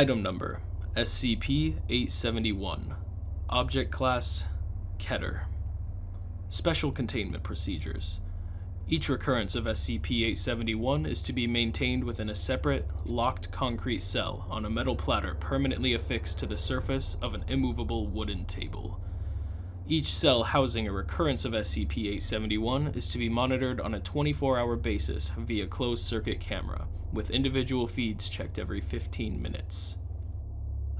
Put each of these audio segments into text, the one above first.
Item number, SCP-871. Object class, Keter. Special containment procedures. Each recurrence of SCP-871 is to be maintained within a separate, locked concrete cell on a metal platter permanently affixed to the surface of an immovable wooden table. Each cell housing a recurrence of SCP-871 is to be monitored on a 24-hour basis via closed-circuit camera, with individual feeds checked every 15 minutes.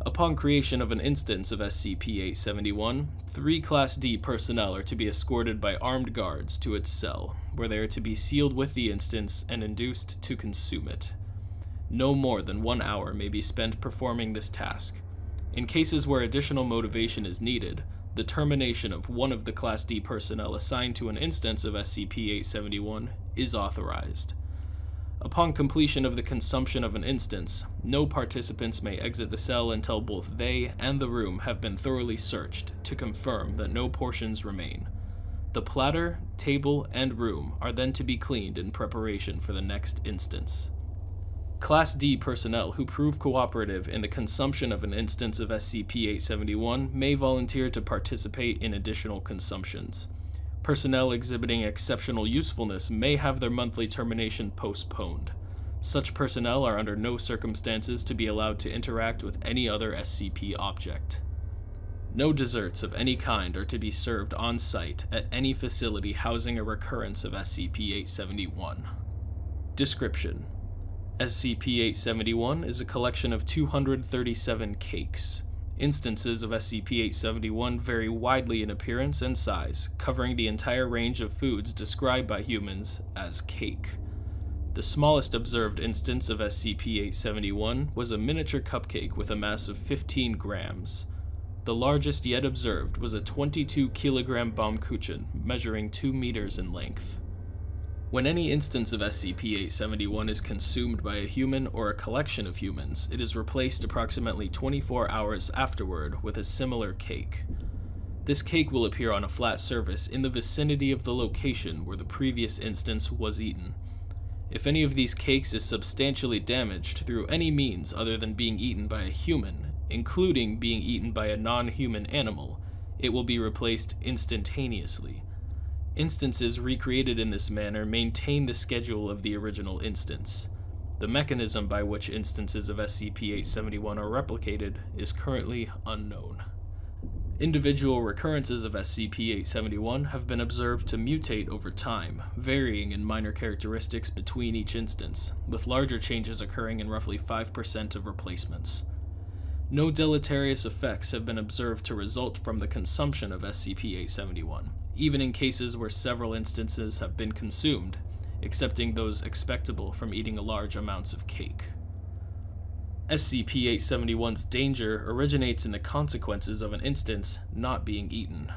Upon creation of an instance of SCP-871, 3 Class D personnel are to be escorted by armed guards to its cell, where they are to be sealed with the instance and induced to consume it. No more than 1 hour may be spent performing this task. In cases where additional motivation is needed, the termination of one of the Class D personnel assigned to an instance of SCP-871 is authorized. Upon completion of the consumption of an instance, no participants may exit the cell until both they and the room have been thoroughly searched to confirm that no portions remain. The platter, table, and room are then to be cleaned in preparation for the next instance. Class D personnel who prove cooperative in the consumption of an instance of SCP-871 may volunteer to participate in additional consumptions. Personnel exhibiting exceptional usefulness may have their monthly termination postponed. Such personnel are under no circumstances to be allowed to interact with any other SCP object. No desserts of any kind are to be served on site at any facility housing a recurrence of SCP-871. Description: SCP-871 is a collection of 237 cakes. Instances of SCP-871 vary widely in appearance and size, covering the entire range of foods described by humans as cake. The smallest observed instance of SCP-871 was a miniature cupcake with a mass of 15 grams. The largest yet observed was a 22-kilogram bombkuchen, measuring 2 meters in length. When any instance of SCP-871 is consumed by a human or a collection of humans, it is replaced approximately 24 hours afterward with a similar cake. This cake will appear on a flat surface in the vicinity of the location where the previous instance was eaten. If any of these cakes is substantially damaged through any means other than being eaten by a human, including being eaten by a non-human animal, it will be replaced instantaneously. Instances recreated in this manner maintain the schedule of the original instance. The mechanism by which instances of SCP-871 are replicated is currently unknown. Individual recurrences of SCP-871 have been observed to mutate over time, varying in minor characteristics between each instance, with larger changes occurring in roughly 5% of replacements. No deleterious effects have been observed to result from the consumption of SCP-871. Even in cases where several instances have been consumed, excepting those expectable from eating large amounts of cake. SCP-871's danger originates in the consequences of an instance not being eaten.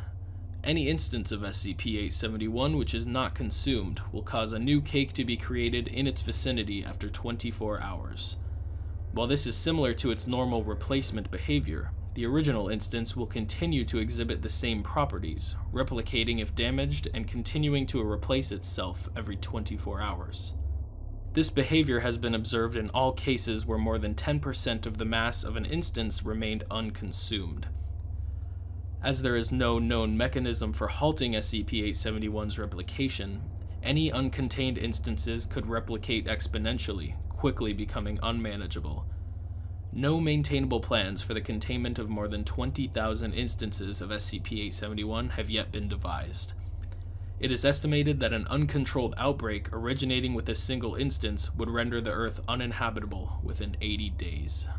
Any instance of SCP-871 which is not consumed will cause a new cake to be created in its vicinity after 24 hours. While this is similar to its normal replacement behavior, the original instance will continue to exhibit the same properties, replicating if damaged and continuing to replace itself every 24 hours. This behavior has been observed in all cases where more than 10% of the mass of an instance remained unconsumed. As there is no known mechanism for halting SCP-871's replication, any uncontained instances could replicate exponentially, quickly becoming unmanageable. No maintainable plans for the containment of more than 20,000 instances of SCP-871 have yet been devised. It is estimated that an uncontrolled outbreak originating with a single instance would render the Earth uninhabitable within 80 days.